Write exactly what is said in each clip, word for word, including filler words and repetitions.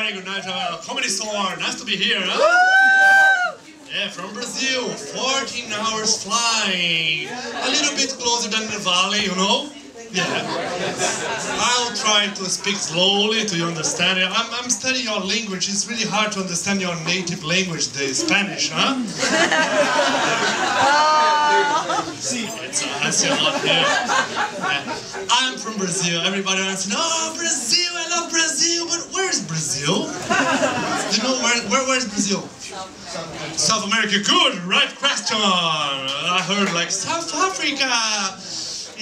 everybody. Good night to our Comedy Store. Nice to be here, huh? Yeah, from Brazil. fourteen hours flying. A little bit closer than the valley, you know? Yeah. I'll try to speak slowly to you understand it. I'm, I'm studying your language. It's really hard to understand your native language, the Spanish, huh? See, it's, uh, I see a lot here. Yeah. I'm from Brazil. Everybody wants to know, oh, Brazil, I love Brazil, but where's Brazil? Do you know where, where, where's Brazil? South America. South America, good, right question. I heard like South Africa.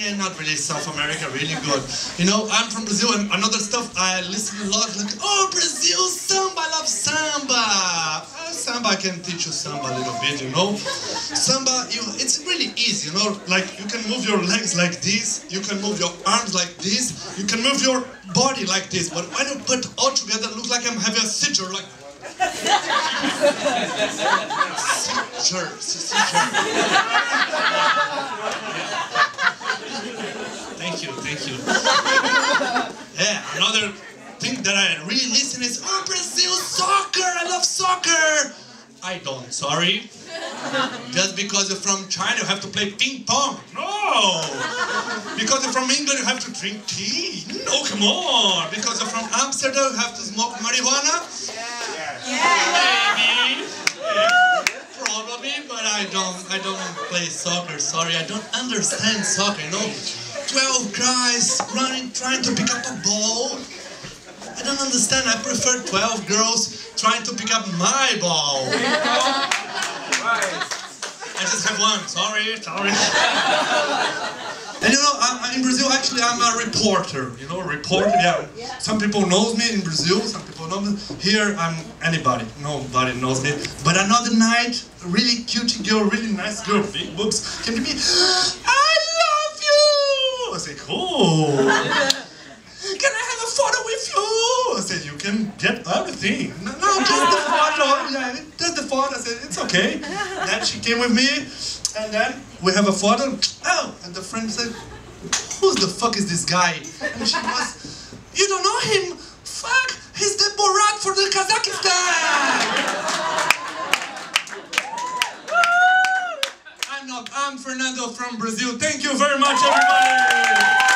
Yeah, not really South America, really good. You know, I'm from Brazil and another stuff I listen a lot, like, oh, Brazil, samba, I love samba. Uh, samba, I can teach you samba a little bit, you know. Samba, you, it's really easy, you know, like you can move your legs like this, you can move your arms like this, you can move your body like this, but when you put all together, it looks like I'm having a seizure, like... seizure, seizure. Thank you, thank you. Yeah, another thing that I really listen is, oh, Brazil, soccer, I love soccer. I don't, sorry. Just because you're from China, you have to play ping pong. No! Because you're from England, you have to drink tea. No, come on. Because you're from Amsterdam, you have to smoke marijuana. Yeah. Yeah. Maybe. Probably, but I don't, I don't play soccer, sorry. I don't understand soccer, you know? twelve guys running, trying to pick up a ball. I don't understand. I prefer twelve girls trying to pick up my ball. I just have one. Sorry, sorry. And you know, I'm, in Brazil, actually, I'm a reporter. You know, reporter, yeah. Some people know me in Brazil, some people know me. Here, I'm anybody. Nobody knows me. But another night, a really cute girl, really nice girl, big boobs, came to me. I said, cool. Can I have a photo with you? I said, you can get everything. No, no, just the photo. Yeah, just the photo. I said, it's okay. Then she came with me, and then we have a photo. Oh, and the friend said, who the fuck is this guy? And she was, you don't know him? Fuck, he's the Borat for the Kazakhstan. I'm Fernando from Brazil. Thank you very much, everybody.